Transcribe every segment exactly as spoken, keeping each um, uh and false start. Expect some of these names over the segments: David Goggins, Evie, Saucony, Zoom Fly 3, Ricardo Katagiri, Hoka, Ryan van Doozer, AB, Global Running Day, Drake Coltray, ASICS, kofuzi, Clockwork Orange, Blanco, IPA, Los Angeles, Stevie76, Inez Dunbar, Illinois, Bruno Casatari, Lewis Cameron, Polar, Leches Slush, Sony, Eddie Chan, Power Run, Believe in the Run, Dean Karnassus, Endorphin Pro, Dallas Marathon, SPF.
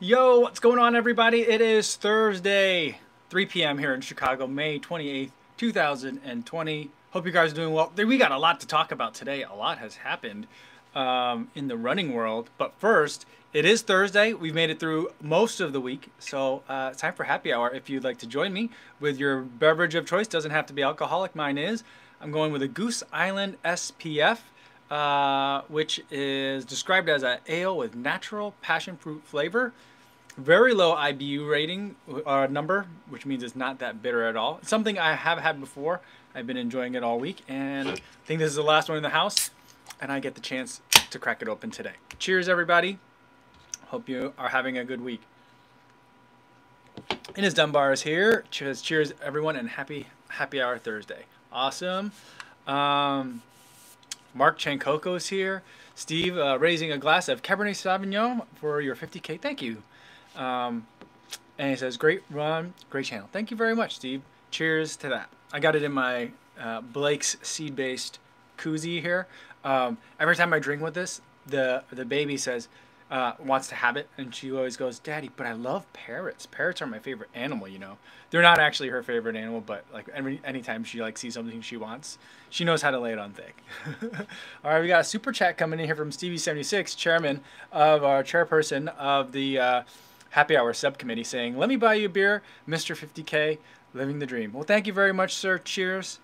Yo, what's going on, everybody? It is Thursday, three p m here in Chicago, May twenty-eighth, two thousand twenty. Hope you guys are doing well. We got a lot to talk about today. A lot has happened um, in the running world. But first, it is Thursday. We've made it through most of the week. So uh, it's time for happy hour. If you'd like to join me with your beverage of choice, doesn't have to be alcoholic. Mine is. I'm going with a Goose Island S P F. Uh, which is described as an ale with natural passion fruit flavor, very low I B U rating uh, number, which means it's not that bitter at all. It's something I have had before. I've been enjoying it all week, and I think this is the last one in the house, and I get the chance to crack it open today. Cheers, everybody. Hope you are having a good week. Inez Dunbar is here. Cheers, cheers, everyone, and happy happy hour Thursday. Awesome. Um... Mark Chancoco is here. Steve uh, raising a glass of Cabernet Sauvignon for your fifty K. Thank you. Um, and he says, great run, great channel. Thank you very much, Steve. Cheers to that. I got it in my uh, Blake's seed-based koozie here. Um, every time I drink with this, the, the baby says, uh, wants to have it. And she always goes, Daddy, but I love parrots. Parrots are my favorite animal, you know. They're not actually her favorite animal, but like every anytime she like sees something she wants, she knows how to lay it on thick. All right, we got a super chat coming in here from Stevie seventy-six, chairman of our chairperson of the uh, happy hour subcommittee, saying, "Let me buy you a beer, Mister fifty K, living the dream." Well, thank you very much, sir. Cheers,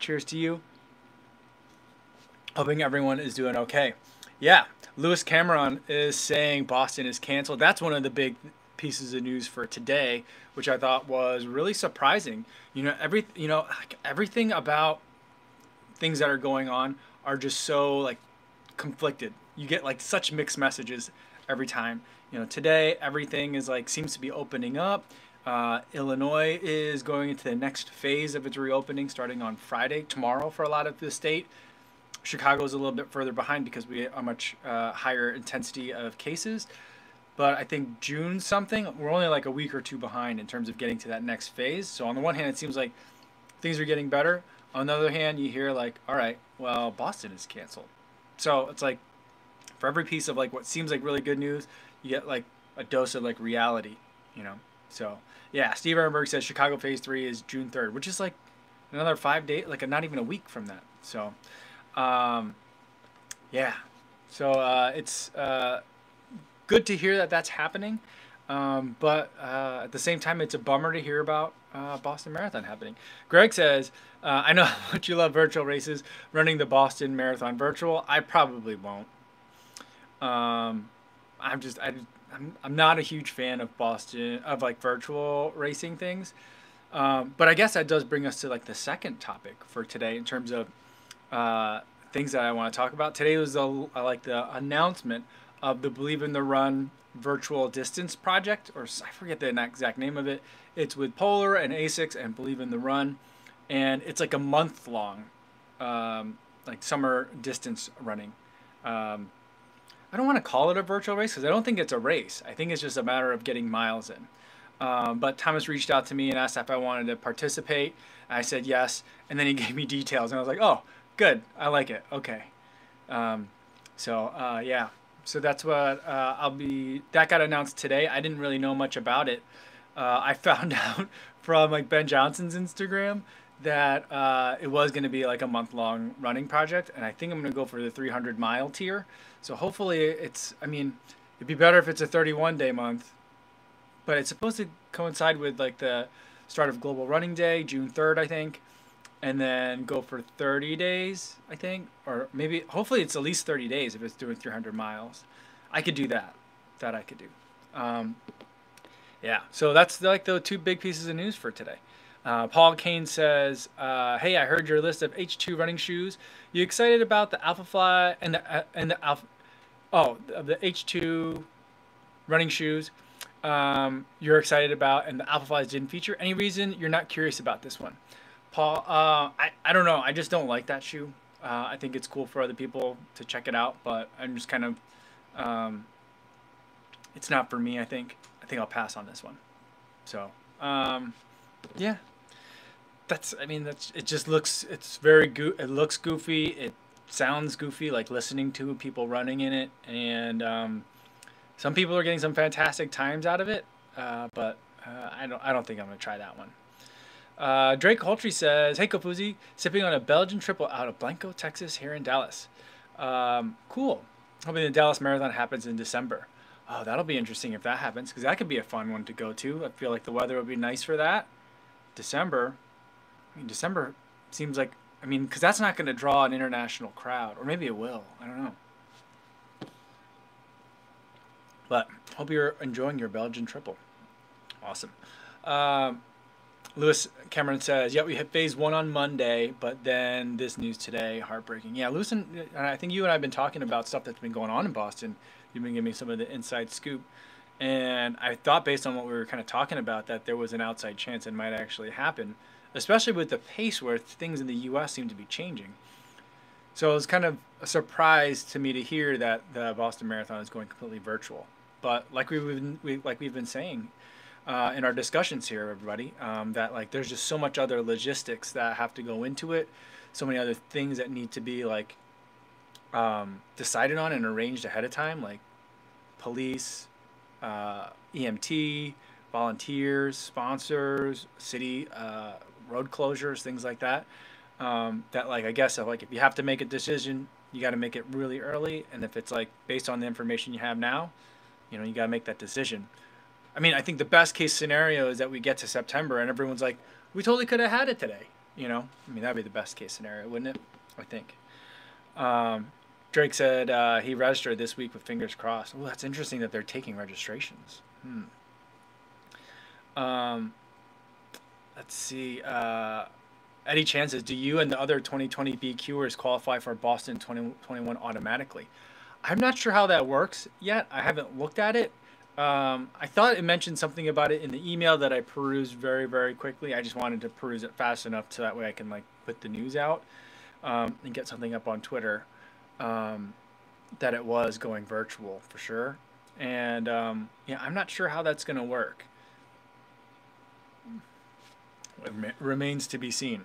cheers to you. Hoping everyone is doing okay. Yeah, Lewis Cameron is saying Boston is canceled. That's one of the big pieces of news for today, which I thought was really surprising. You know, every you know like everything about things that are going on are just so like conflicted. You get like such mixed messages every time. You know, today everything is like seems to be opening up. Uh, Illinois is going into the next phase of its reopening starting on Friday, tomorrow for a lot of the state. Chicago is a little bit further behind because we are much uh, higher intensity of cases. But I think June something, we're only like a week or two behind in terms of getting to that next phase. So on the one hand, it seems like things are getting better. On the other hand, you hear like, all right, well, Boston is canceled. So it's like for every piece of like what seems like really good news, you get like a dose of like reality, you know? So yeah, Steve Arnberg says Chicago phase three is June third, which is like another five days, like not even a week from that. So um, yeah, so uh, it's... Uh, good to hear that that's happening, um, but uh, at the same time, it's a bummer to hear about uh, Boston Marathon happening. Greg says, uh, I know how much you love virtual races, running the Boston Marathon virtual. I probably won't. Um, I'm just, I, I'm, I'm not a huge fan of Boston, of like virtual racing things. Um, but I guess that does bring us to like the second topic for today in terms of uh, things that I want to talk about. Today was the, like the announcement of the Believe in the Run virtual distance project, or I forget the exact name of it. It's with Polar and ASICS and Believe in the Run, and it's like a month long, um, like summer distance running. Um, I don't want to call it a virtual race because I don't think it's a race. I think it's just a matter of getting miles in. Um, but Thomas reached out to me and asked if I wanted to participate. I said yes, and then he gave me details, and I was like, oh, good, I like it, okay. Um, so uh, yeah. So that's what uh, I'll be, that got announced today. I didn't really know much about it. Uh, I found out from like Ben Johnson's Instagram that uh, it was going to be like a month long running project. And I think I'm going to go for the three hundred mile tier. So hopefully it's, I mean, it'd be better if it's a thirty-one day month, but it's supposed to coincide with like the start of Global Running Day, June third, I think. And then go for thirty days, I think, or maybe hopefully it's at least thirty days if it's doing three hundred miles. I could do that. That I could do. Um, yeah. So that's like the two big pieces of news for today. Uh, Paul Cain says, uh, "Hey, I heard your list of H two running shoes. You excited about the Alpha Fly and the uh, and the Alpha? Oh, the, the H two running shoes. Um, you're excited about and the Alpha Flies didn't feature. Any reason you're not curious about this one?" Paul, uh, I, I don't know. I just don't like that shoe. Uh, I think it's cool for other people to check it out, but I'm just kind of, um, it's not for me, I think. I think I'll pass on this one. So, um, yeah. That's, I mean, that's, it just looks, it's very, go it looks goofy. It sounds goofy, like listening to people running in it. And um, Some people are getting some fantastic times out of it, uh, but uh, I don't. I don't think I'm going to try that one. Uh, Drake Coltray says, "Hey Kopuzi, sipping on a Belgian triple out of Blanco, Texas, here in Dallas. Um, cool. Hoping the Dallas Marathon happens in December. Oh, that'll be interesting if that happens, because that could be a fun one to go to. I feel like the weather would be nice for that. December. I mean, December seems like. I mean, because that's not going to draw an international crowd, or maybe it will. I don't know. But hope you're enjoying your Belgian triple. Awesome. Um, Lewis Cameron says, "Yep, yeah, we hit phase one on Monday, but then this news today, heartbreaking." Yeah, Lewis, and, and I think you and I have been talking about stuff that's been going on in Boston. You've been giving me some of the inside scoop, and I thought based on what we were kind of talking about that there was an outside chance it might actually happen, especially with the pace where things in the U S seem to be changing. So it was kind of a surprise to me to hear that the Boston Marathon is going completely virtual. But like we've been, we, like we've been saying uh, in our discussions here, everybody, um, that like there's just so much other logistics that have to go into it, so many other things that need to be like um, decided on and arranged ahead of time, like police, uh, E M T, volunteers, sponsors, city, uh, road closures, things like that. Um, that like I guess like if you have to make a decision, you got to make it really early, and if it's like based on the information you have now, you know, you got to make that decision. I mean, I think the best case scenario is that we get to September and everyone's like, we totally could have had it today. You know, I mean, that'd be the best case scenario, wouldn't it? I think. Um, Drake said uh, he registered this week with fingers crossed. Well, that's interesting that they're taking registrations. Hmm. Um, let's see. Uh, Eddie Chan says, do you and the other twenty twenty BQers qualify for Boston twenty twenty-one automatically? I'm not sure how that works yet. I haven't looked at it. Um, I thought it mentioned something about it in the email that I perused very, very quickly. I just wanted to peruse it fast enough so that way I can like put the news out um, and get something up on Twitter um, that it was going virtual for sure. And um, yeah, I'm not sure how that's going to work. It remains to be seen.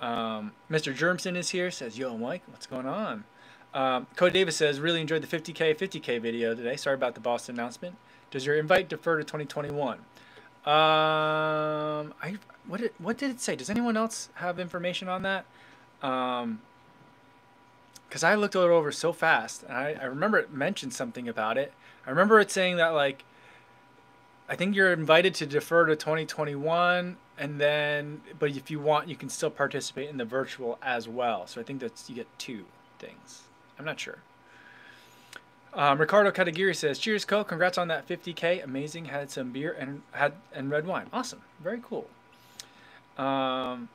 Um, Mister Germson is here, says, yo, Mike, what's going on? Um, Cody Davis says, really enjoyed the fifty K fifty K video today. Sorry about the Boston announcement. Does your invite defer to twenty twenty-one? Um, I what did, what did it say? Does anyone else have information on that? Um, because I looked it over so fast, and I, I remember it mentioned something about it. I remember it saying that, like, I think you're invited to defer to twenty twenty-one, and then, but if you want, you can still participate in the virtual as well. So I think that's, you get two things. I'm not sure. Um, Ricardo Katagiri says, cheers, Co. Congrats on that fifty K. Amazing. Had some beer and had and red wine. Awesome. Very cool. Um,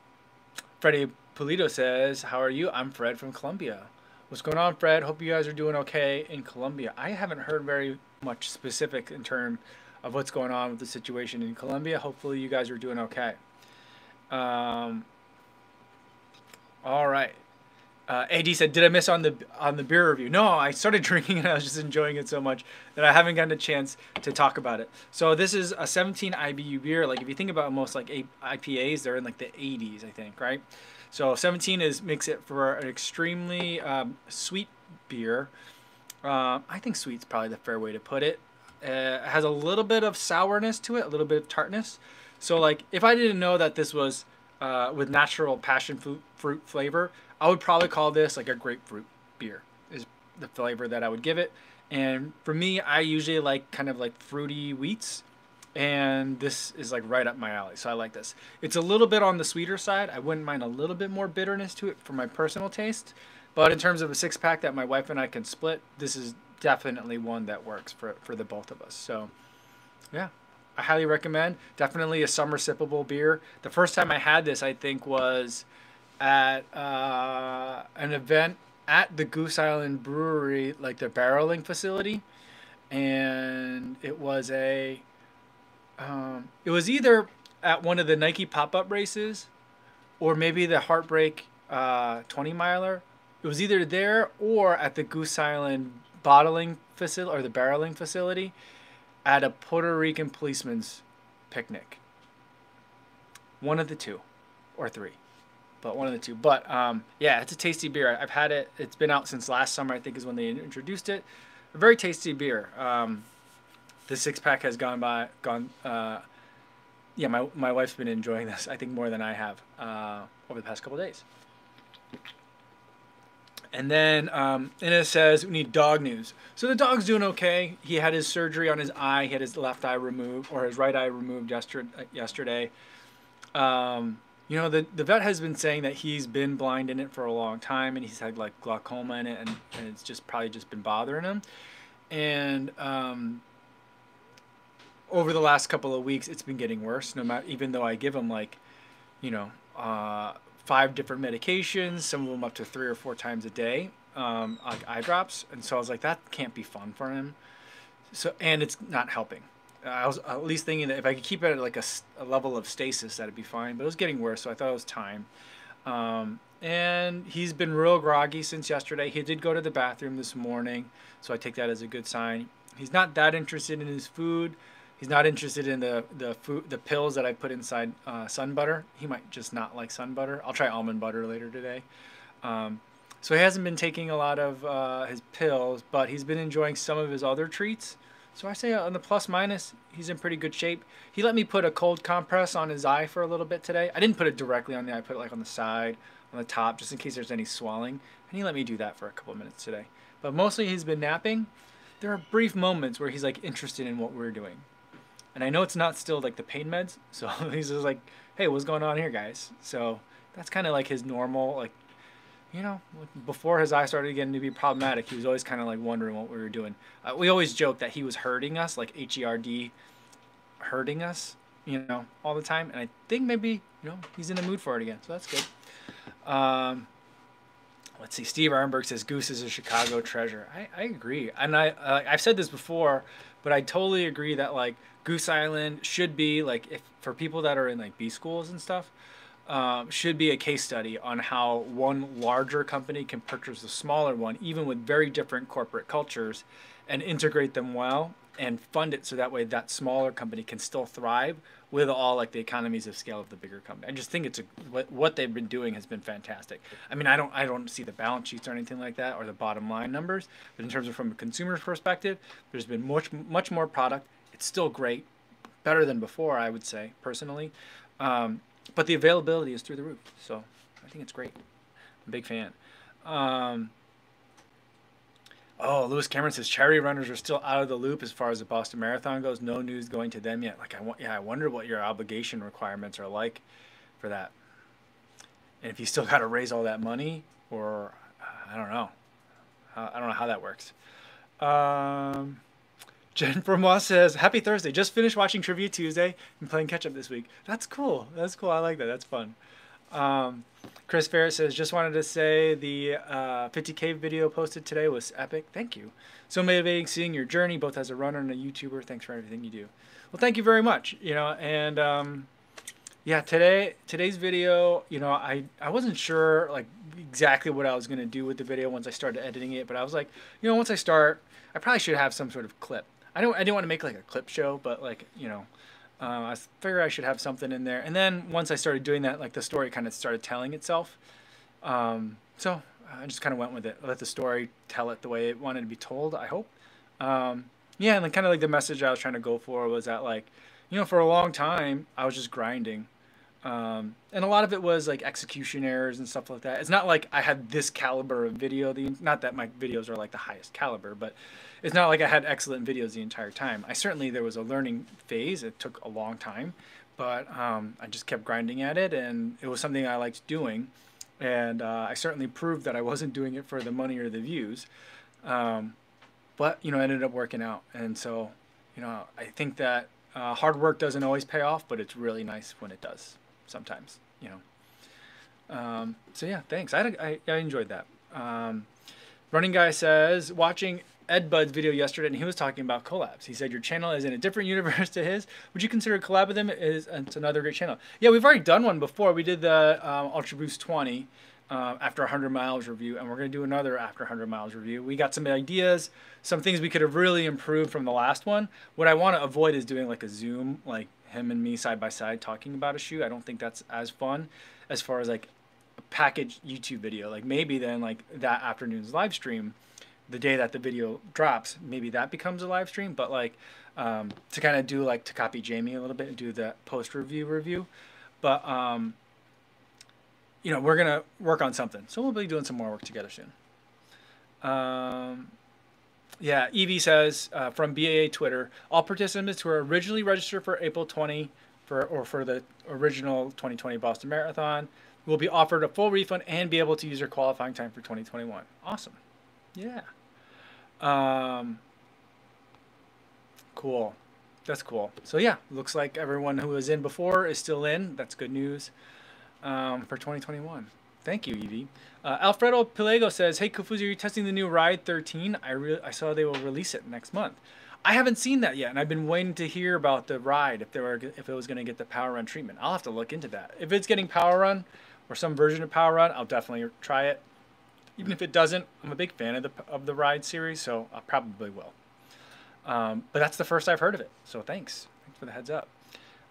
Freddie Pulido says, how are you? I'm Fred from Colombia. What's going on, Fred? Hope you guys are doing okay in Colombia. I haven't heard very much specific in terms of what's going on with the situation in Colombia. Hopefully you guys are doing okay. Um, all right. Uh, A D said, did I miss on the on the beer review? No, I started drinking and I was just enjoying it so much that I haven't gotten a chance to talk about it. So this is a seventeen I B U beer. Like if you think about most like I P As, they're in like the eighties, I think, right? So seventeen is makes it for an extremely um, sweet beer. Uh, I think sweet's probably the fair way to put it. Uh, it has a little bit of sourness to it, a little bit of tartness. So like if I didn't know that this was uh, with natural passion fruit, fruit flavor, I would probably call this like a grapefruit beer is the flavor that I would give it. And for me, I usually like kind of like fruity wheats, and this is like right up my alley. So I like this. It's a little bit on the sweeter side. I wouldn't mind a little bit more bitterness to it for my personal taste. But in terms of a six pack that my wife and I can split, this is definitely one that works for, for the both of us. So yeah, I highly recommend. Definitely a summer sippable beer. The first time I had this, I think was at uh, an event at the Goose Island Brewery, like the barreling facility, and it was a um, it was either at one of the Nike pop-up races or maybe the Heartbreak uh, twenty miler. It was either there or at the Goose Island bottling facility or the barreling facility at a Puerto Rican policeman's picnic. One of the two or three. But one of the two. But um, yeah, it's a tasty beer. I've had it. It's been out since last summer, I think, is when they introduced it. A very tasty beer. Um, the six pack has gone by gone. Uh, yeah, my my wife's been enjoying this, I think, more than I have uh, over the past couple of days. And then um, Inna says, we need dog news. So the dog's doing okay. He had his surgery on his eye. He had his left eye removed, or his right eye removed yesterday. Um, you know, the, the vet has been saying that he's been blind in it for a long time, and he's had like glaucoma in it, and, and it's just probably just been bothering him. And um, over the last couple of weeks, it's been getting worse. No matter, even though I give him like, you know, uh, five different medications, some of them up to three or four times a day, um, like eye drops. And so I was like, that can't be fun for him. So, and it's not helping. I was at least thinking that if I could keep it at like a, a level of stasis, that'd be fine, but it was getting worse. So I thought it was time. Um, and he's been real groggy since yesterday. He did go to the bathroom this morning, so I take that as a good sign. He's not that interested in his food. He's not interested in the the food, the pills that I put inside uh, sun butter. He might just not like sun butter. I'll try almond butter later today. Um, so he hasn't been taking a lot of uh, his pills, but he's been enjoying some of his other treats. So I say on the plus minus, he's in pretty good shape. He let me put a cold compress on his eye for a little bit today. I didn't put it directly on the eye. I put it like on the side, on the top, just in case there's any swelling. And he let me do that for a couple of minutes today. But mostly he's been napping. There are brief moments where he's like interested in what we're doing. And I know it's not still like the pain meds, so he's just like, hey, what's going on here, guys? So that's kind of like his normal, like, you know, before his eye started getting to be problematic, he was always kind of like wondering what we were doing. Uh, we always joked that he was herding us, like H E R D, herding us, you know, all the time. And I think maybe, you know, he's in the mood for it again, so that's good. Um, let's see, Steve Arnberg says, Goose is a Chicago treasure. I, I agree. And I, uh, I've said this before, but I totally agree that, like, Goose Island should be, like, if for people that are in like B schools and stuff, um, should be a case study on how one larger company can purchase a smaller one, even with very different corporate cultures, and integrate them well and fund it so that way that smaller company can still thrive with all like the economies of scale of the bigger company. I just think it's a, what, what they've been doing has been fantastic. I mean, I don't I don't see the balance sheets or anything like that or the bottom line numbers, but in terms of from a consumer's perspective, there's been much much more product. It's still great, better than before, I would say, personally. Um, but the availability is through the roof, so I think it's great. I'm a big fan. Um, oh, Lewis Cameron says, charity runners are still out of the loop as far as the Boston Marathon goes. No news going to them yet. Like, I want, yeah, I wonder what your obligation requirements are like for that. And if you still got to raise all that money, or uh, I don't know. Uh, I don't know how that works. Um... Jen from Moss says, happy Thursday. Just finished watching Trivia Tuesday and playing catch-up this week. That's cool. That's cool. I like that. That's fun. Um, Chris Ferris says, just wanted to say the uh, fifty K video posted today was epic. Thank you. So motivating seeing your journey, both as a runner and a YouTuber. Thanks for everything you do. Well, thank you very much. You know, and um, yeah, today today's video, you know, I, I wasn't sure like exactly what I was going to do with the video once I started editing it. But I was like, you know, once I start, I probably should have some sort of clip. I don't. I didn't want to make like a clip show, but like you know, uh, I figured I should have something in there. And then once I started doing that, like the story kind of started telling itself. Um, so I just kind of went with it. I let the story tell it the way it wanted to be told. I hope. Um, yeah, and then kind of like the message I was trying to go for was that like, you know, for a long time I was just grinding, um, and a lot of it was like execution errors and stuff like that. It's not like I had this caliber of video. The not that my videos are like the highest caliber, but it's not like I had excellent videos the entire time. I certainly, there was a learning phase. It took a long time, but um, I just kept grinding at it, and it was something I liked doing. And uh, I certainly proved that I wasn't doing it for the money or the views, um, but, you know, it ended up working out. And so, you know, I think that uh, hard work doesn't always pay off, but it's really nice when it does sometimes, you know. Um, so, yeah, thanks. I, I, I enjoyed that. Um, Running Guy says, watching Ed Bud's video yesterday, and he was talking about collabs. He said your channel is in a different universe to his. Would you consider a collab with him? It is, it's another great channel. Yeah, we've already done one before. We did the um, Ultra Boost twenty uh, after one hundred miles review, and we're going to do another after one hundred miles review. We got some ideas, some things we could have really improved from the last one. What I want to avoid is doing like a Zoom, like him and me side by side talking about a shoe. I don't think that's as fun as far as like a packaged YouTube video. Like maybe then like that afternoon's live stream, the day that the video drops, maybe that becomes a live stream. But like, um, to kind of do like to copy Jamie a little bit and do the post review review. But, um, you know, we're going to work on something. So we'll be doing some more work together soon. Um, yeah, Evie says uh, from B A A Twitter, all participants who were originally registered for April twentieth for, or for the original twenty twenty Boston Marathon will be offered a full refund and be able to use their qualifying time for twenty twenty-one. Awesome. Yeah. Um, cool. That's cool. So yeah, looks like everyone who was in before is still in. That's good news um, for twenty twenty-one. Thank you, Evie. Uh, Alfredo Pelego says, "Hey, Kufuzi, are you testing the new Ride thirteen? I re I saw they will release it next month. I haven't seen that yet, and I've been waiting to hear about the Ride if they were if it was going to get the Power Run treatment. I'll have to look into that. If it's getting Power Run or some version of Power Run, I'll definitely try it. Even if it doesn't, I'm a big fan of the of the Ride series, so I probably will. Um, but that's the first I've heard of it, so thanks. Thanks for the heads up.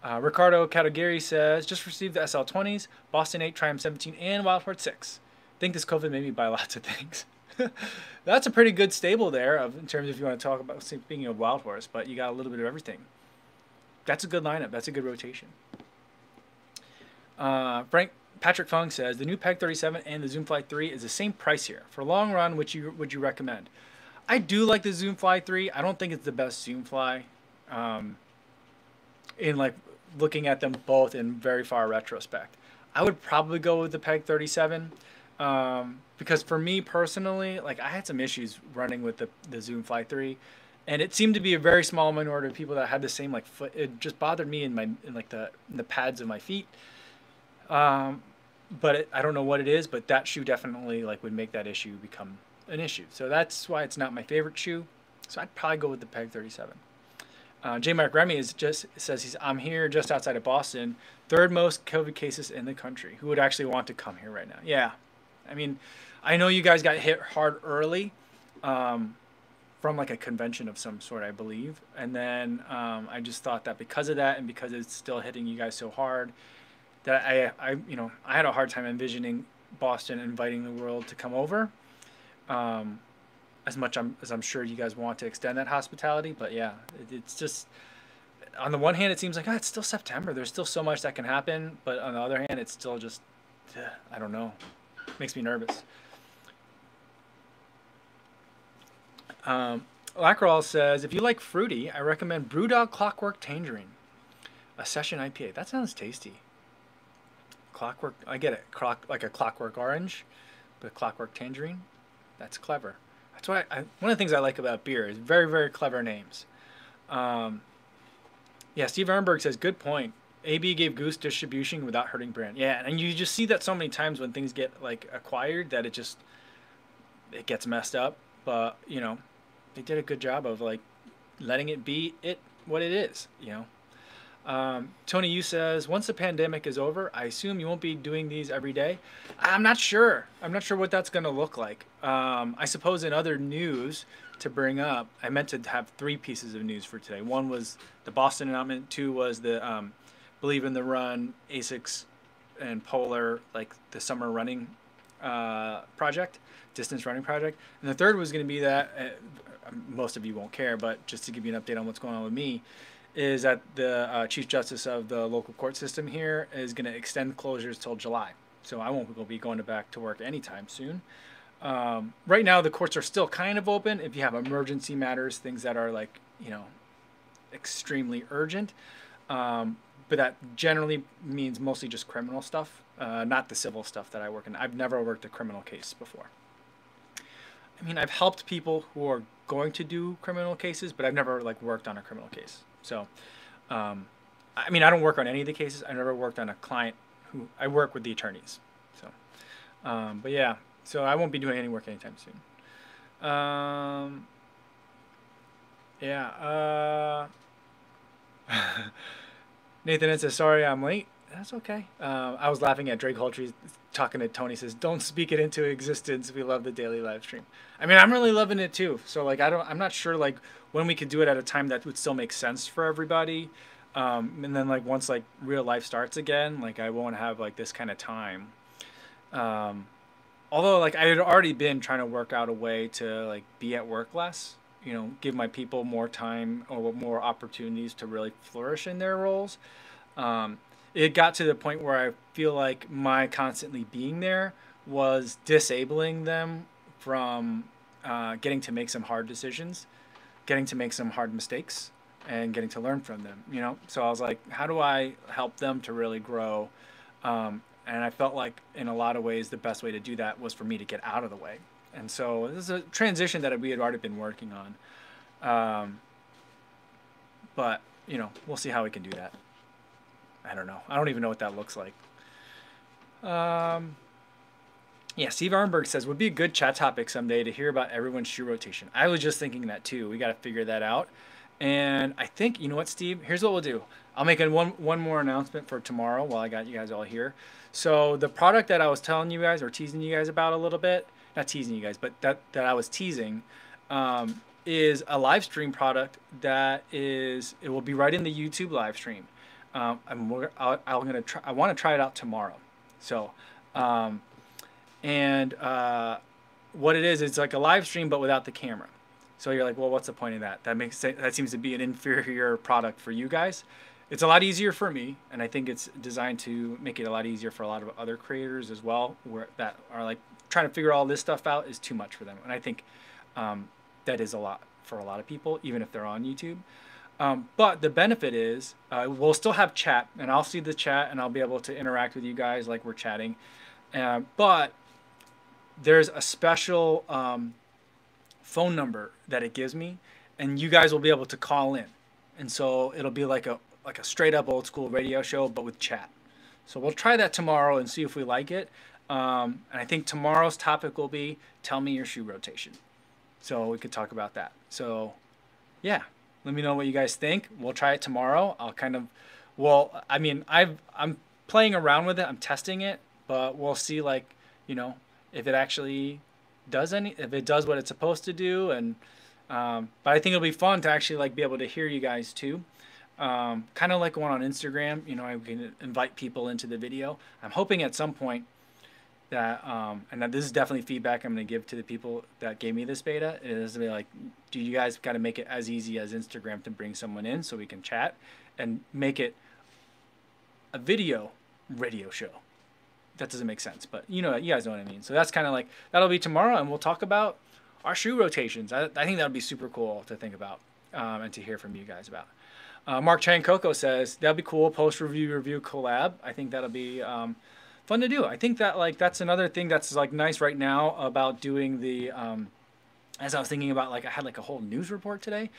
Uh, Ricardo Katagiri says, just received the S L twenties, Boston eight, Triumph seventeen, and Wild Heart six. Think this COVID made me buy lots of things. That's a pretty good stable there of, in terms of if you want to talk about, speaking of Wild Horse, but you got a little bit of everything. That's a good lineup. That's a good rotation. Uh, Frank Patrick Fung says, the new Peg thirty-seven and the Zoom Fly three is the same price here. For long run, which you, would you recommend? I do like the Zoom Fly three. I don't think it's the best Zoom Fly um, in like looking at them both in very far retrospect. I would probably go with the Peg thirty-seven um, because for me personally, like I had some issues running with the, the Zoom Fly three, and it seemed to be a very small minority of people that had the same like foot. It just bothered me in my in like the in the pads of my feet. Um, but it, I don't know what it is, but that shoe definitely like would make that issue become an issue. So that's why it's not my favorite shoe. So I'd probably go with the Peg thirty-seven. Uh, J. Mark Remy is just says he's I'm here just outside of Boston, third most COVID cases in the country. Who would actually want to come here right now? Yeah, I mean, I know you guys got hit hard early um, from like a convention of some sort, I believe. And then um, I just thought that because of that and because it's still hitting you guys so hard, that I, I, you know, I had a hard time envisioning Boston inviting the world to come over. Um, as much I'm, as I'm sure you guys want to extend that hospitality, but yeah, it, it's just, on the one hand, it seems like, oh, it's still September. There's still so much that can happen. But on the other hand, it's still just, ugh, I don't know. It makes me nervous. Um, Lacroix says, if you like fruity, I recommend Brewdog Clockwork Tangerine, a session I P A. That sounds tasty. Clockwork, I get it, clock like a clockwork orange, but clockwork tangerine, that's clever. That's why I, one of the things I like about beer is very, very clever names. Um, yeah, Steve Arnberg says, good point. A B gave Goose distribution without hurting brand. Yeah, and you just see that so many times when things get like acquired that it just, it gets messed up. But, you know, they did a good job of like letting it be it what it is, you know. Um, Tony Yu says, once the pandemic is over, I assume you won't be doing these every day. I'm not sure. I'm not sure what that's going to look like. Um, I suppose in other news to bring up, I meant to have three pieces of news for today. One was the Boston announcement. Two was the um, Believe in the Run, ASICS, and Polar, like the summer running uh, project, distance running project. And the third was going to be that, uh, most of you won't care, but just to give you an update on what's going on with me, is that the uh, Chief Justice of the local court system here is going to extend closures till July. So I won't be going back to work anytime soon. Um, right now, the courts are still kind of open if you have emergency matters, things that are like, you know, extremely urgent. Um, but that generally means mostly just criminal stuff, uh, not the civil stuff that I work in. I've never worked a criminal case before. I mean, I've helped people who are going to do criminal cases, but I've never like worked on a criminal case. So, um, I mean, I don't work on any of the cases. I've never worked on a client who I work with the attorneys. So, um, but yeah, so I won't be doing any work anytime soon. Um, yeah. Uh, Nathan says, sorry, I'm late. That's okay. Um, I was laughing at Drake Coltray talking to Tony, says, don't speak it into existence. We love the daily live stream. I mean, I'm really loving it too. So like, I don't, I'm not sure like when we could do it at a time that would still make sense for everybody. Um, and then like, once like real life starts again, like I won't have like this kind of time. Um, although like I had already been trying to work out a way to like be at work less, you know, give my people more time or more opportunities to really flourish in their roles. Um, it got to the point where I feel like my constantly being there was disabling them from uh, getting to make some hard decisions, getting to make some hard mistakes, and getting to learn from them, you know? So I was like, how do I help them to really grow? Um, and I felt like in a lot of ways, the best way to do that was for me to get out of the way. And so this is a transition that we had already been working on. Um, but, you know, we'll see how we can do that. I don't know. I don't even know what that looks like. Um, yeah, Steve Arnberg says, would be a good chat topic someday to hear about everyone's shoe rotation. I was just thinking that too. We got to figure that out. And I think, you know what, Steve? Here's what we'll do. I'll make a one, one more announcement for tomorrow while I got you guys all here. So the product that I was telling you guys or teasing you guys about a little bit, not teasing you guys, but that, that I was teasing, um, is a live stream product that is, it will be right in the YouTube live stream. Um, I'm, I'll, I'm going to try, I want to try it out tomorrow. So, um, and, uh, what it is, it's like a live stream, but without the camera. So you're like, well, what's the point of that? That makes, that seems to be an inferior product for you guys. It's a lot easier for me, and I think it's designed to make it a lot easier for a lot of other creators as well, where that are like trying to figure all this stuff out is too much for them. And I think um, that is a lot for a lot of people, even if they're on YouTube. Um, but the benefit is uh, we'll still have chat, and I'll see the chat, and I'll be able to interact with you guys like we're chatting. Uh, but there's a special um, phone number that it gives me, and you guys will be able to call in. And so it'll be like a like a straight up old school radio show, but with chat. So we'll try that tomorrow and see if we like it. Um, and I think tomorrow's topic will be, tell me your shoe rotation. So we could talk about that. So yeah, let me know what you guys think. We'll try it tomorrow. I'll kind of, well, I mean, I've, I'm playing around with it. I'm testing it, but we'll see like, you know, if it actually does any, if it does what it's supposed to do. And, um, but I think it'll be fun to actually like be able to hear you guys too. Um, kind of like one on Instagram, you know, I can invite people into the video. I'm hoping at some point that, um, and that this is definitely feedback I'm going to give to the people that gave me this beta, is to be like, do you guys got to make it as easy as Instagram to bring someone in so we can chat, and make it a video radio show. That doesn't make sense, but you know, you guys know what I mean. So that's kind of like, that'll be tomorrow, and we'll talk about our shoe rotations. I, I think that'll be super cool to think about, um, and to hear from you guys about. Uh, Mark Chancoco says, that'd be cool, post-review, review, collab. I think that'll be um, fun to do. I think that, like, that's another thing that's, like, nice right now about doing the, um, as I was thinking about, like, I had, like, a whole news report today.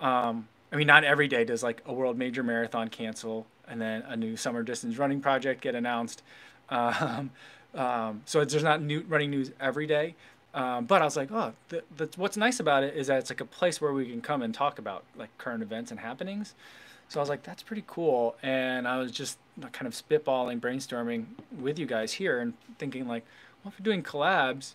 Um, I mean, not every day does, like, a world major marathon cancel and then a new summer distance running project get announced. Um, um, so it's, there's not new running news every day. Um, but I was like, oh, the, the, what's nice about it is that it's like a place where we can come and talk about like current events and happenings. So I was like, that's pretty cool. And I was just kind of spitballing, brainstorming with you guys here and thinking like, well, if we're doing collabs,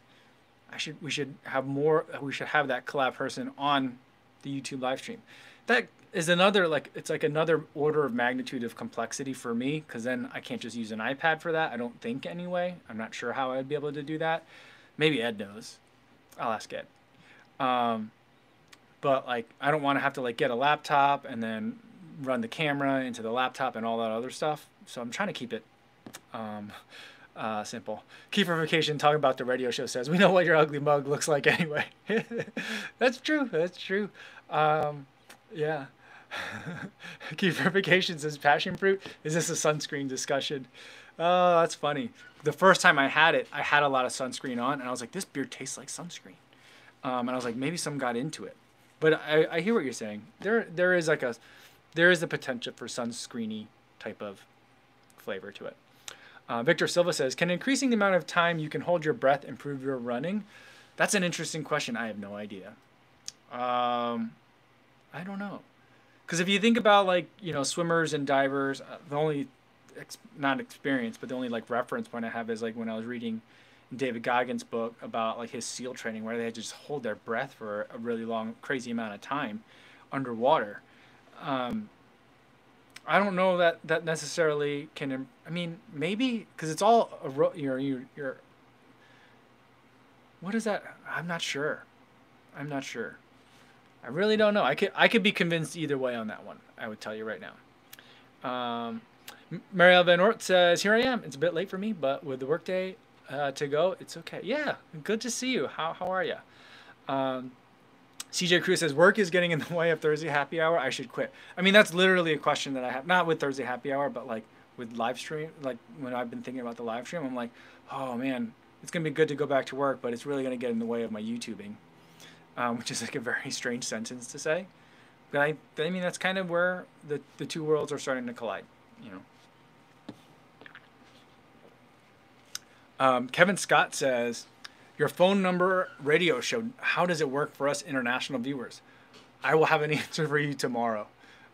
I should, we should have more, we should have that collab person on the YouTube live stream. That is another, like, it's like another order of magnitude of complexity for me. 'Cause then I can't just use an iPad for that. I don't think anyway, I'm not sure how I'd be able to do that. Maybe Ed knows. I'll ask Ed. Um, but like, I don't want to have to like get a laptop and then run the camera into the laptop and all that other stuff. So I'm trying to keep it um, uh, simple. Keepification talking about the radio show says, we know what your ugly mug looks like anyway. That's true. That's true. Um, yeah. Keepification says passion fruit. Is this a sunscreen discussion? Oh, that's funny. The first time I had it, I had a lot of sunscreen on, and I was like, this beer tastes like sunscreen. Um, and I was like, maybe some got into it. But I, I hear what you're saying. There, there is like a, there is the potential for sunscreeny type of flavor to it. Uh, Victor Silva says, can increasing the amount of time you can hold your breath improve your running? That's an interesting question. I have no idea. Um, I don't know. Because if you think about like, you know, swimmers and divers, uh, the only Ex, not experience, but the only like reference point I have is like when I was reading David Goggins' book about like his SEAL training, where they had to just hold their breath for a really long, crazy amount of time underwater. Um, I don't know that that necessarily can. I mean, maybe because it's all you're you're. you're what is that? I'm not sure. I'm not sure. I really don't know. I could I could be convinced either way on that one. I would tell you right now. Um, Marielle Van Oort says, "Here I am. It's a bit late for me, but with the workday uh, to go, it's okay." Yeah, good to see you. How how are you? Um, C J Cruz says, "Work is getting in the way of Thursday happy hour. I should quit." I mean, that's literally a question that I have. Not with Thursday happy hour, but like with live stream. Like when I've been thinking about the live stream, I'm like, oh man, it's gonna be good to go back to work, but it's really gonna get in the way of my YouTubing. Um, which is like a very strange sentence to say, but I, I mean that's kind of where the the two worlds are starting to collide, you know. Um, Kevin Scott says, "Your phone number radio show. How does it work for us international viewers?" I will have an answer for you tomorrow.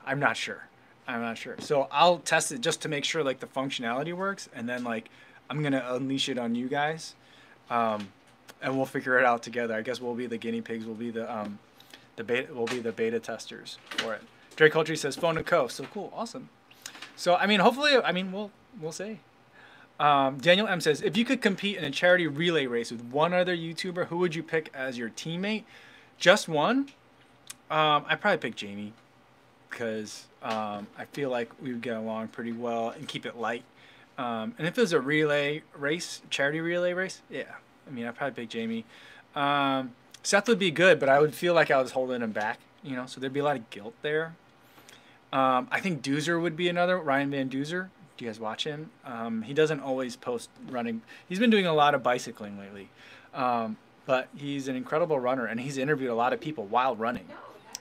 I'm not sure. I'm not sure. So I'll test it just to make sure like the functionality works, and then like I'm gonna unleash it on you guys. Um, And we'll figure it out together. I guess we'll be the guinea pigs. We'll be the um, the beta. We'll be the beta testers for it. Drake Coltray says phone to co. So cool, awesome. So I mean, hopefully, I mean, we'll we'll see. Um, Daniel M says, if you could compete in a charity relay race with one other YouTuber, who would you pick as your teammate? Just one? Um, I'd probably pick Jamie because um, I feel like we would get along pretty well and keep it light. Um, and if there's a relay race, charity relay race, yeah. I mean, I'd probably pick Jamie. Um, Seth would be good, but I would feel like I was holding him back, you know, so there'd be a lot of guilt there. Um, I think Doozer would be another, Ryan Van Doozer. Do you guys watch him? Um, he doesn't always post running. He's been doing a lot of bicycling lately, um, but he's an incredible runner, and he's interviewed a lot of people while running.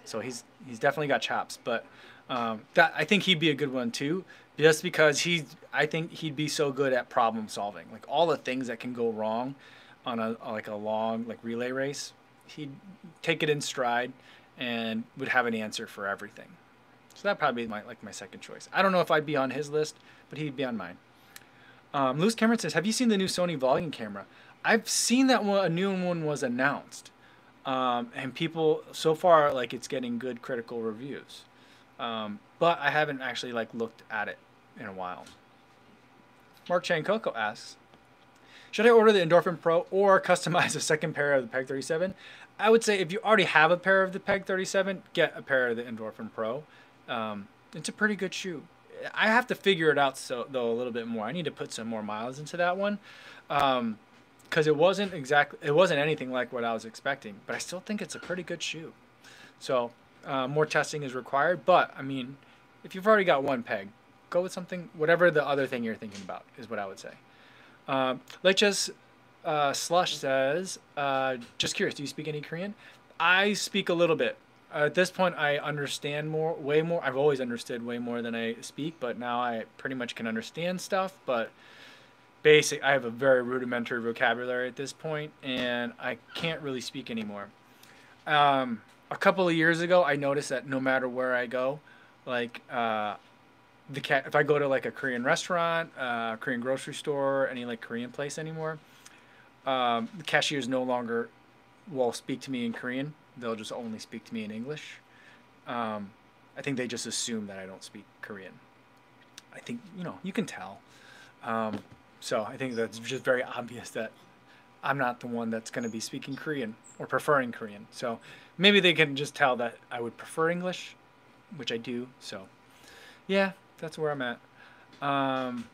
So he's he's definitely got chops, but um, that, I think he'd be a good one too. Just because he, I think he'd be so good at problem solving, like all the things that can go wrong on a like a long like relay race, he'd take it in stride and would have an answer for everything. So that'd probably be my like my second choice. I don't know if I'd be on his list, but he'd be on mine. Um, Lewis Cameron says, "Have you seen the new Sony vlogging camera?" I've seen that one. A new one was announced, um, and people so far like it's getting good critical reviews, um, but I haven't actually like looked at it in a while. Mark Chancoco asks, "Should I order the Endorphin Pro or customize a second pair of the Peg thirty-seven? I would say if you already have a pair of the Peg thirty-seven, get a pair of the Endorphin Pro. Um, it's a pretty good shoe. I have to figure it out so, though a little bit more. I need to put some more miles into that one because um, it wasn't exactly it wasn't anything like what I was expecting. But I still think it's a pretty good shoe. So uh, more testing is required. But I mean, if you've already got one Peg, go with something whatever the other thing you're thinking about is what I would say." Um, Leches uh, Slush says, uh, "Just curious, do you speak any Korean?" I speak a little bit. Uh, at this point, I understand more, way more. I've always understood way more than I speak, but now I pretty much can understand stuff. But basic, I have a very rudimentary vocabulary at this point, and I can't really speak anymore. Um, a couple of years ago, I noticed that no matter where I go, like. Uh, The cat, if I go to like a Korean restaurant, uh, Korean grocery store, any like Korean place anymore, um, the cashiers no longer will speak to me in Korean. They'll just only speak to me in English. Um, I think they just assume that I don't speak Korean. I think, you know, you can tell. Um, so I think that's just very obvious that I'm not the one that's going to be speaking Korean or preferring Korean. So maybe they can just tell that I would prefer English, which I do. So yeah. That's where I'm at. Um,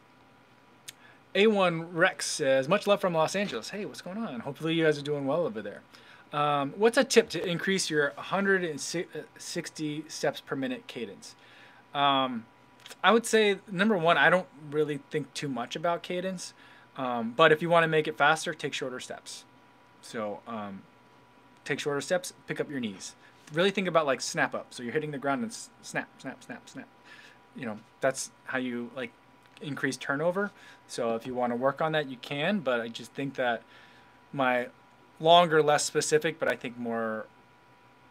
A one Rex says, "Much love from Los Angeles." Hey, what's going on? Hopefully you guys are doing well over there. Um, what's a tip to increase your one hundred sixty steps per minute cadence? Um, I would say, number one, I don't really think too much about cadence. Um, but if you want to make it faster, take shorter steps. So um, take shorter steps, pick up your knees. Really think about like snap up. So you're hitting the ground and snap, snap, snap, snap. You know, that's how you like increase turnover. So if you want to work on that, you can, but I just think that my longer, less specific, but I think more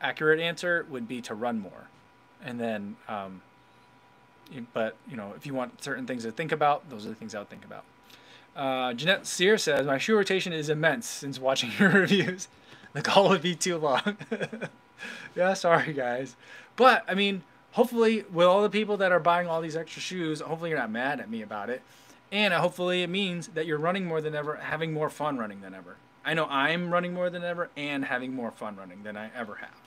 accurate answer would be to run more. And then, um, but you know, if you want certain things to think about, those are the things I would think about. Uh, Jeanette Sear says, "My shoe rotation is immense since watching your reviews. The call would be too long." Yeah, sorry guys. But I mean, hopefully, with all the people that are buying all these extra shoes, hopefully you're not mad at me about it. And hopefully it means that you're running more than ever, having more fun running than ever. I know I'm running more than ever and having more fun running than I ever have.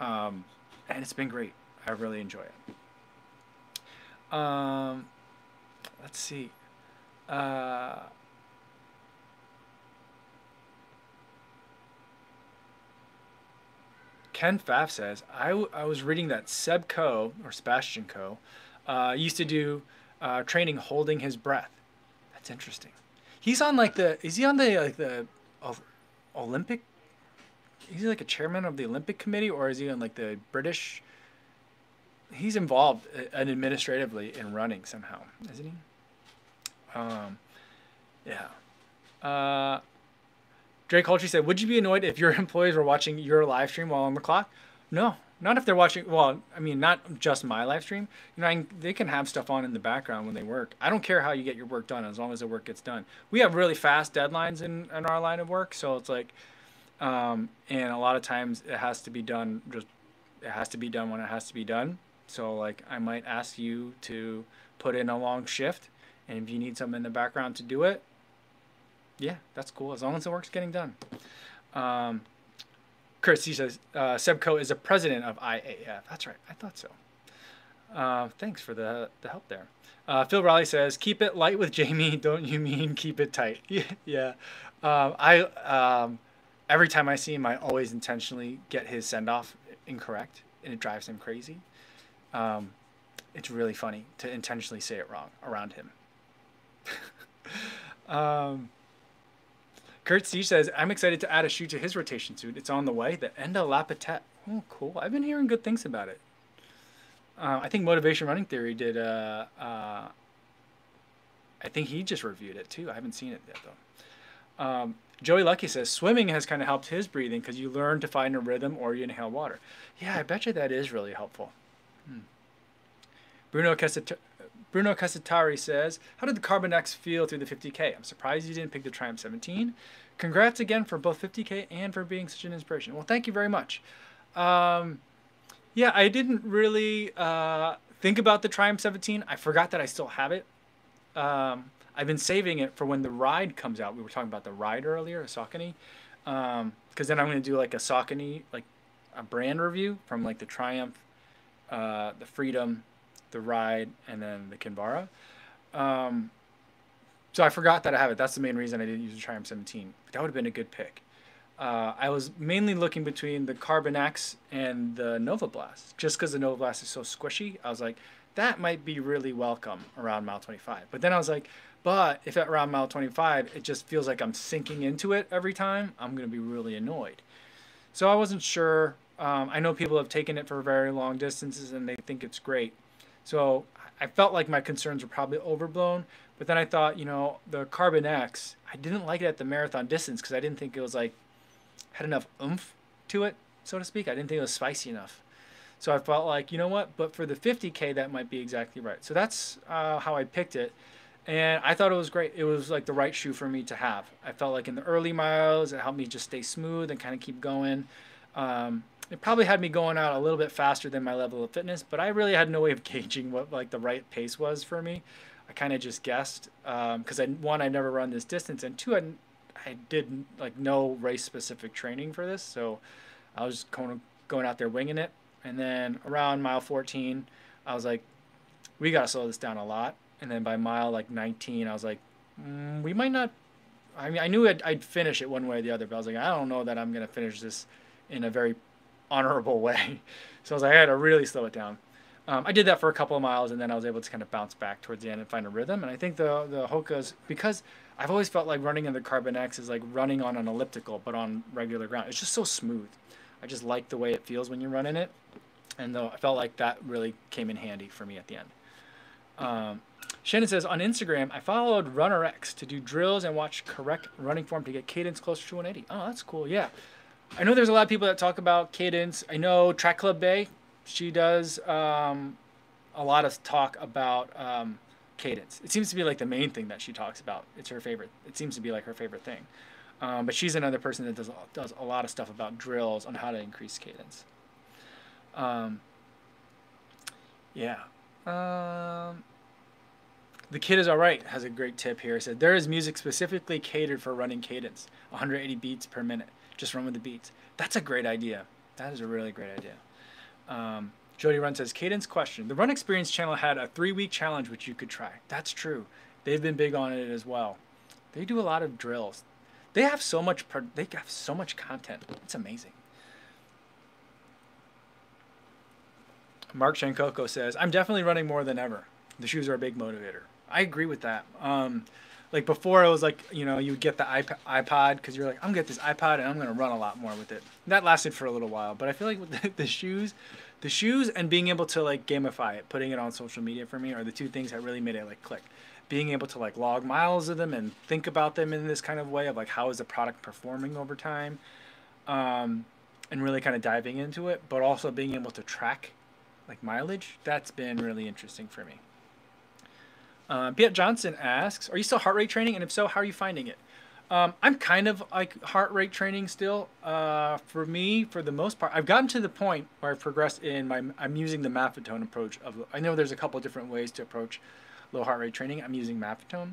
Um, and it's been great. I really enjoy it. Um, let's see. Uh, Ken Pfaff says, I, w I was reading that Seb Coe, or Sebastian Coe, uh, used to do uh, training holding his breath. That's interesting. He's on like the, is he on the, like the Olympic, is he like a chairman of the Olympic committee, or is he on like the British? He's involved and administratively in running somehow, isn't he? Um, yeah. Uh, Drake Coltray said, would you be annoyed if your employees were watching your live stream while on the clock? No, not if they're watching. Well, I mean, not just my live stream. You know, I, they can have stuff on in the background when they work. I don't care how you get your work done as long as the work gets done. We have really fast deadlines in, in our line of work. So it's like, um, and a lot of times it has to be done. Just it has to be done when it has to be done. So like I might ask you to put in a long shift. And if you need something in the background to do it, yeah, that's cool. As long as the work's getting done. Um, Chris, he says, uh, Seb Coe is the president of I A F. That's right. I thought so. Uh, thanks for the, the help there. Uh, Phil Raleigh says, keep it light with Jamie. Don't you mean keep it tight? Yeah. yeah. Um, I um, every time I see him, I always intentionally get his send-off incorrect, and it drives him crazy. Um, it's really funny to intentionally say it wrong around him. um, Kurt Siege says, I'm excited to add a shoe to his rotation suit. It's on the way, the Enda Lapitette. Oh, cool. I've been hearing good things about it. Uh, I think Motivation Running Theory did, uh, uh, I think he just reviewed it too. I haven't seen it yet though. Um, Joey Lucky says, swimming has kind of helped his breathing because you learn to find a rhythm or you inhale water. Yeah, I bet you that is really helpful. Hmm. Bruno Casat- Bruno Casatari says, how did the Carbon X feel through the fifty K? I'm surprised you didn't pick the Triumph seventeen. Congrats again for both fifty K and for being such an inspiration. Well, thank you very much. Um, yeah, I didn't really uh, think about the Triumph seventeen. I forgot that I still have it. Um, I've been saving it for when the ride comes out. We were talking about the ride earlier, a Saucony. Um, because then I'm going to do like a Saucony, like a brand review from like the Triumph, uh, the Freedom, the ride, and then the Kinvara. Um, so I forgot that I have it. That's the main reason I didn't use the Triumph seventeen. That would have been a good pick. Uh, I was mainly looking between the Carbon X and the Nova Blast. Just because the Nova Blast is so squishy, I was like, that might be really welcome around mile twenty-five. But then I was like, but if at around mile twenty-five, it just feels like I'm sinking into it every time, I'm going to be really annoyed. So I wasn't sure. Um, I know people have taken it for very long distances and they think it's great. So I felt like my concerns were probably overblown, but then I thought, you know, the Carbon X, I didn't like it at the marathon distance because I didn't think it was like, had enough oomph to it, so to speak. I didn't think it was spicy enough. So I felt like, you know what, but for the fifty K, that might be exactly right. So that's uh, how I picked it. And I thought it was great. It was like the right shoe for me to have. I felt like in the early miles, it helped me just stay smooth and kind of keep going. Um, It probably had me going out a little bit faster than my level of fitness, but I really had no way of gauging what like the right pace was for me. I kind of just guessed because um, I one I never run this distance, and two I, I did like no race specific training for this, so I was just going going out there winging it. And then around mile fourteen, I was like, we gotta slow this down a lot. And then by mile like nineteen, I was like, mm, we might not. I mean, I knew I'd, I'd finish it one way or the other, but I was like, I don't know that I'm gonna finish this in a very honorable way. So I was like, I had to really slow it down. Um, I did that for a couple of miles, and then I was able to kind of bounce back towards the end and find a rhythm. And I think the the Hoka's, because I've always felt like running in the Carbon X is like running on an elliptical, but on regular ground. It's just so smooth. I just like the way it feels when you're running it. And though I felt like that really came in handy for me at the end. Um, Shannon says, on Instagram, I followed Runner X to do drills and watch correct running form to get cadence closer to one eighty. Oh, that's cool. Yeah. I know there's a lot of people that talk about cadence. I know Track Club Bay, she does um, a lot of talk about um, cadence. It seems to be like the main thing that she talks about. It's her favorite. It seems to be like her favorite thing. Um, but she's another person that does, does a lot of stuff about drills on how to increase cadence. Um, yeah. Um, the Kid Is Alright has a great tip here. It said, there is music specifically catered for running cadence, one hundred eighty beats per minute. Just run with the beats. That's a great idea. That is a really great idea. Um, Jody Run says, cadence question. The Run Experience channel had a three-week challenge which you could try. That's true. They've been big on it as well. They do a lot of drills. They have so much, they have so much content. It's amazing. Mark Chancoco says, I'm definitely running more than ever. The shoes are a big motivator. I agree with that. Um, like before, it was like, you know, you would get the iPod because you're like, I'm going to get this iPod and I'm going to run a lot more with it. And that lasted for a little while. But I feel like with the, the shoes, the shoes and being able to like gamify it, putting it on social media for me are the two things that really made it like click. Being able to like log miles of them and think about them in this kind of way of like, how is the product performing over time? Um, and really kind of diving into it, but also being able to track like mileage. That's been really interesting for me. Um, Piet Johnson asks, are you still heart rate training? And if so, how are you finding it? Um, I'm kind of like heart rate training still. Uh, for me, for the most part, I've gotten to the point where I've progressed in my, I'm using the Maffetone approach of, I know there's a couple different ways to approach low heart rate training. I'm using Maffetone.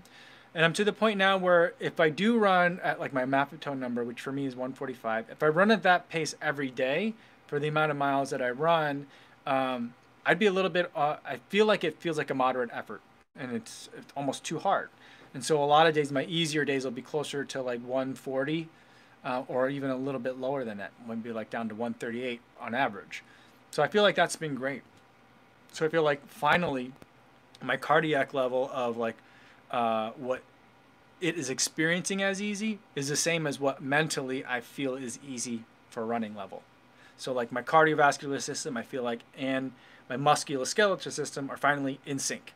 And I'm to the point now where if I do run at like my Maffetone number, which for me is one forty-five, if I run at that pace every day for the amount of miles that I run, um, I'd be a little bit, uh, I feel like it feels like a moderate effort. And it's, it's almost too hard. And so a lot of days, my easier days will be closer to like one forty uh, or even a little bit lower than that. Might be like down to one thirty-eight on average. So I feel like that's been great. So I feel like finally my cardiac level of like uh, what it is experiencing as easy is the same as what mentally I feel is easy for running level. So like my cardiovascular system, I feel like, and my musculoskeletal system are finally in sync.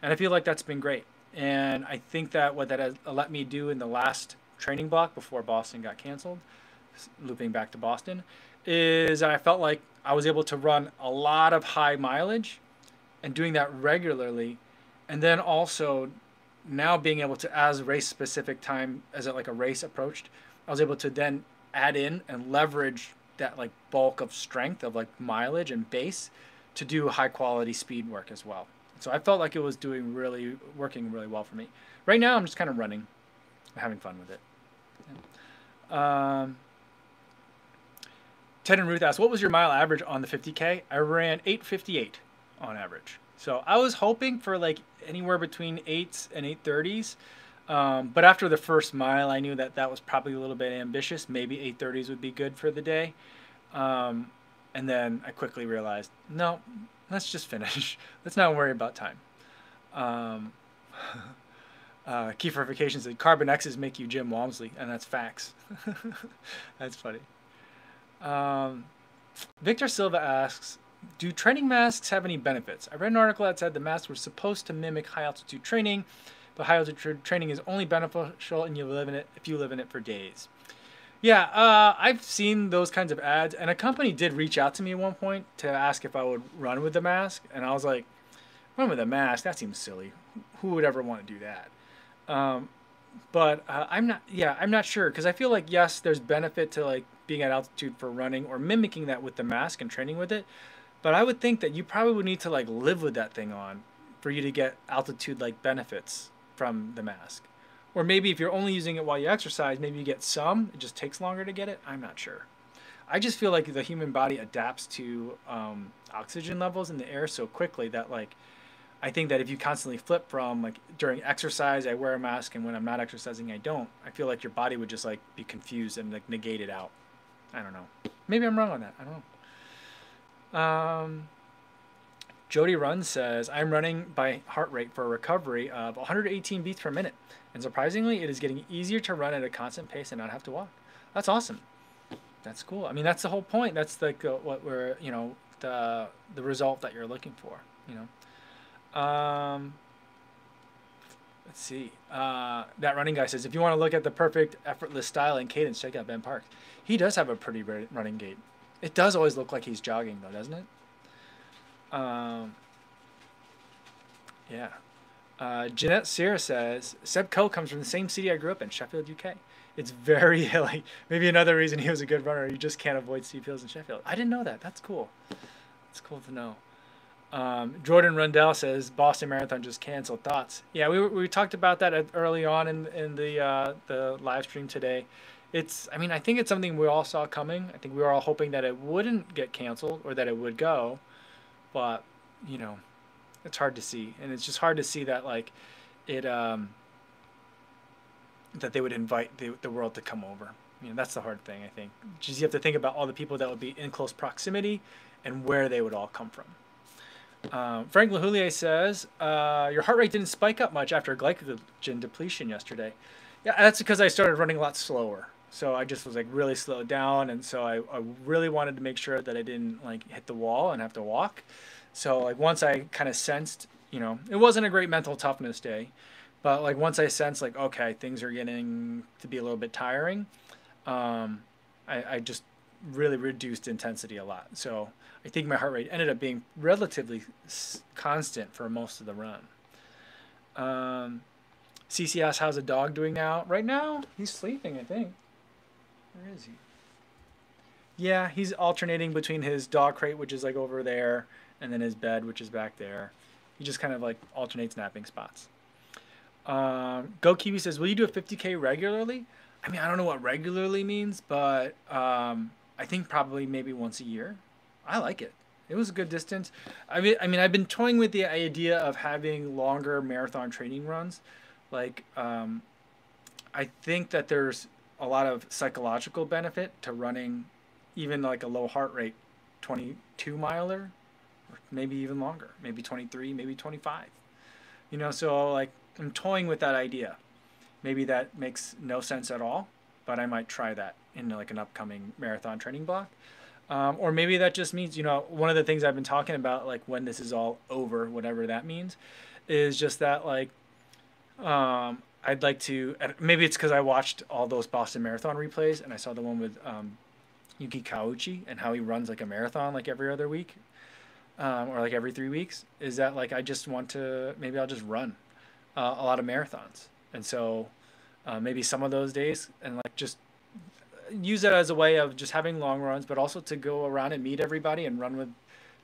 And I feel like that's been great. And I think that what that has let me do in the last training block before Boston got canceled, looping back to Boston, is I felt like I was able to run a lot of high mileage and doing that regularly. And then also now being able to, as race specific time, as it like a race approached, I was able to then add in and leverage that like bulk of strength of like mileage and base to do high quality speed work as well. So I felt like it was doing really, working really well for me. Right now, I'm just kind of running, I'm having fun with it. Yeah. Um, Ted and Ruth asked, what was your mile average on the fifty K? I ran eight fifty-eight on average. So I was hoping for like anywhere between eights and eight thirties. Um, but after the first mile, I knew that that was probably a little bit ambitious. Maybe eight thirties would be good for the day. Um, and then I quickly realized, no, let's just finish. Let's not worry about time. Um, uh, Kefirification said, Carbon X's make you Jim Walmsley, and that's facts. That's funny. Um, Victor Silva asks, do training masks have any benefits? I read an article that said the masks were supposed to mimic high-altitude training, but high-altitude training is only beneficial and you live in it if you live in it for days. Yeah, uh, I've seen those kinds of ads, and a company did reach out to me at one point to ask if I would run with the mask, and I was like, run with a mask? That seems silly. Who would ever want to do that? Um, but uh, I'm not, yeah, I'm not sure, because I feel like, yes, there's benefit to like being at altitude for running or mimicking that with the mask and training with it, but I would think that you probably would need to like live with that thing on for you to get altitude-like benefits from the mask. Or maybe if you're only using it while you exercise, maybe you get some. It just takes longer to get it. I'm not sure. I just feel like the human body adapts to um, oxygen levels in the air so quickly that, like, I think that if you constantly flip from, like, during exercise, I wear a mask, and when I'm not exercising, I don't. I feel like your body would just, like, be confused and, like, negate it out. I don't know. Maybe I'm wrong on that. I don't know. Um... Jody Run says, I'm running by heart rate for a recovery of one hundred eighteen beats per minute. And surprisingly, it is getting easier to run at a constant pace and not have to walk. That's awesome. That's cool. I mean, that's the whole point. That's like uh, what we're, you know, the, the result that you're looking for, you know. Um, let's see. Uh, that running guy says, if you want to look at the perfect effortless style and cadence, check out Ben Park. He does have a pretty running gait. It does always look like he's jogging, though, doesn't it? Um, yeah. Uh, Jeanette Sear says, Seb Coe comes from the same city I grew up in, Sheffield, U K. It's very hilly. Maybe another reason he was a good runner. You just can't avoid steep hills in Sheffield. I didn't know that. That's cool. It's cool to know. Um, Jordan Rundell says, Boston Marathon just canceled. Thoughts? Yeah, we, we talked about that early on in, in the, uh, the live stream today. it's, I mean, I think it's something we all saw coming. I think we were all hoping that it wouldn't get canceled or that it would go, but, you know, it's hard to see. And it's just hard to see that, like, it, um, that they would invite the, the world to come over. You know, that's the hard thing, I think. Just you have to think about all the people that would be in close proximity and where they would all come from. Um, Frank LaHoulier says, uh, your heart rate didn't spike up much after glycogen depletion yesterday. Yeah, that's because I started running a lot slower. So I just was like really slowed down. And so I, I really wanted to make sure that I didn't like hit the wall and have to walk. So like once I kind of sensed, you know, it wasn't a great mental toughness day, but like once I sensed like, okay, things are getting to be a little bit tiring. Um, I, I just really reduced intensity a lot. So I think my heart rate ended up being relatively s constant for most of the run. Um, C C asks, how's the dog doing now? Right now, he's sleeping, I think. Where is he? Yeah, he's alternating between his dog crate, which is like over there, and then his bed, which is back there. He just kind of like alternates napping spots. Um, Go Kiwi says, will you do a fifty K regularly? I mean, I don't know what regularly means, but um, I think probably maybe once a year. I like it. It was a good distance. I mean, I mean, I've been toying with the idea of having longer marathon training runs. Like, um, I think that there's a lot of psychological benefit to running even like a low heart rate twenty-two miler, or maybe even longer, maybe twenty-three, maybe twenty-five. You know, so like I'm toying with that idea. Maybe that makes no sense at all, but I might try that in like an upcoming marathon training block. Um, or maybe that just means, you know, one of the things I've been talking about, like when this is all over, whatever that means, is just that like, um, I'd like to, maybe it's because I watched all those Boston Marathon replays and I saw the one with um, Yuki Kawauchi and how he runs like a marathon like every other week um, or like every three weeks, is that like I just want to, maybe I'll just run uh, a lot of marathons. And so uh, maybe some of those days and like just use it as a way of just having long runs, but also to go around and meet everybody and run with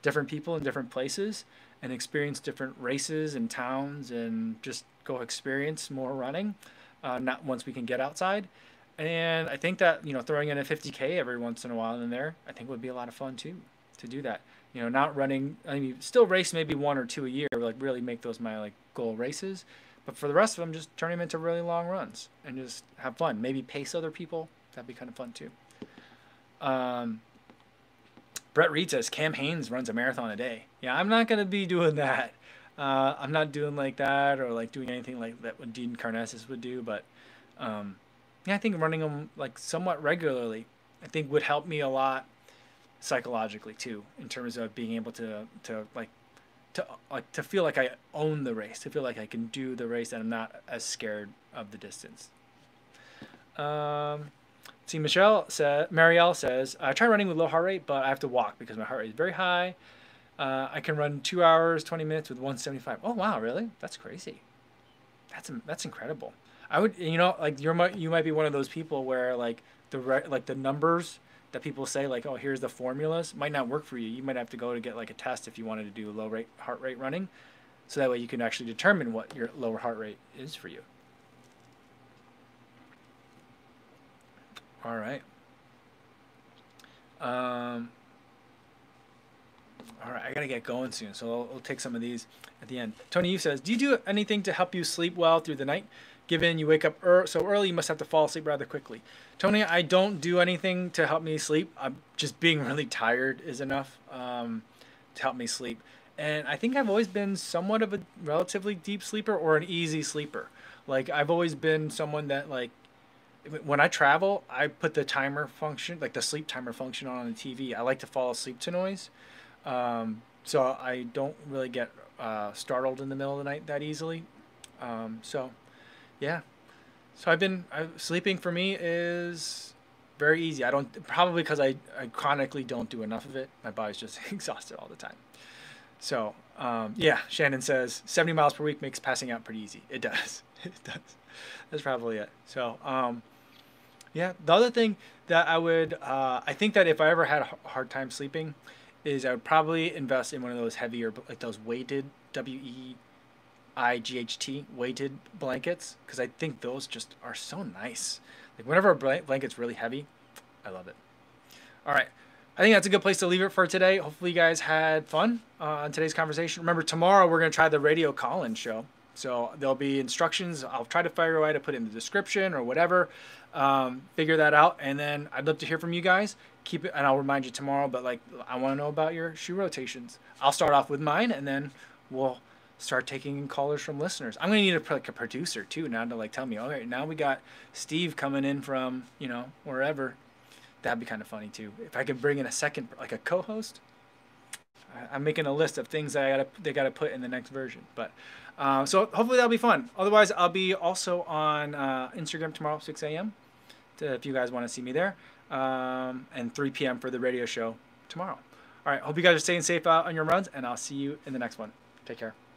different people in different places and experience different races and towns and just go experience more running, uh, not once we can get outside. And I think that, you know, throwing in a fifty K every once in a while in there, I think would be a lot of fun too, to do that. You know, not running, I mean, still race maybe one or two a year, like really make those my like goal races. But for the rest of them, just turn them into really long runs and just have fun. Maybe pace other people. That'd be kind of fun too. Um, Brett Reed says, Cam Haines runs a marathon a day. Yeah, I'm not going to be doing that. Uh, I'm not doing like that or like doing anything like that what Dean Karnassus would do. But um, yeah, I think running them like somewhat regularly, I think would help me a lot psychologically too, in terms of being able to, to like, to like to feel like I own the race, to feel like I can do the race and I'm not as scared of the distance. Um, see, Michelle said, Marielle says, I try running with low heart rate, but I have to walk because my heart rate is very high. Uh, I can run two hours, twenty minutes with one seventy-five. Oh, wow. Really? That's crazy. That's, that's incredible. I would, you know, like you're, you might be one of those people where like the, like the numbers that people say like, oh, here's the formulas, might not work for you. You might have to go to get like a test if you wanted to do low rate heart rate running. So that way you can actually determine what your lower heart rate is for you. All right. Um, all right, I gotta get going soon. So I'll, I'll take some of these at the end. Tony Eve says, do you do anything to help you sleep well through the night? Given you wake up er so early, you must have to fall asleep rather quickly. Tony, I don't do anything to help me sleep. I'm just being really tired is enough um, to help me sleep. And I think I've always been somewhat of a relatively deep sleeper or an easy sleeper. Like I've always been someone that like, when I travel, I put the timer function, like the sleep timer function on, on the T V. I like to fall asleep to noise. Um, so I don't really get uh, startled in the middle of the night that easily. Um, so... Yeah, so I've been I, sleeping for me is very easy. I don't probably because I, I chronically don't do enough of it. My body's just exhausted all the time. So um, yeah, Shannon says seventy miles per week makes passing out pretty easy. It does. It does. That's probably it. So um, yeah, the other thing that I would uh, I think that if I ever had a hard time sleeping, is I would probably invest in one of those heavier like those weighted W E I G H T weighted blankets, because I think those just are so nice. Like whenever a blanket's really heavy, I love it. All right. I think that's a good place to leave it for today. Hopefully you guys had fun uh, on today's conversation. Remember, tomorrow we're going to try the radio call-in show. So there'll be instructions. I'll try to figure out how to put it in the description or whatever. Um, figure that out. And then I'd love to hear from you guys. Keep it, and I'll remind you tomorrow, but like I want to know about your shoe rotations. I'll start off with mine, and then we'll start taking callers from listeners. I'm going to need a, like, a producer, too, now to like tell me, all right, now we got Steve coming in from, you know, wherever. That'd be kind of funny, too. If I could bring in a second, like a co-host. I'm making a list of things that I gotta, they got to put in the next version. But uh, so hopefully that'll be fun. Otherwise, I'll be also on uh, Instagram tomorrow, six a m if you guys want to see me there. Um, and three p m for the radio show tomorrow. All right. Hope you guys are staying safe out on your runs, and I'll see you in the next one. Take care.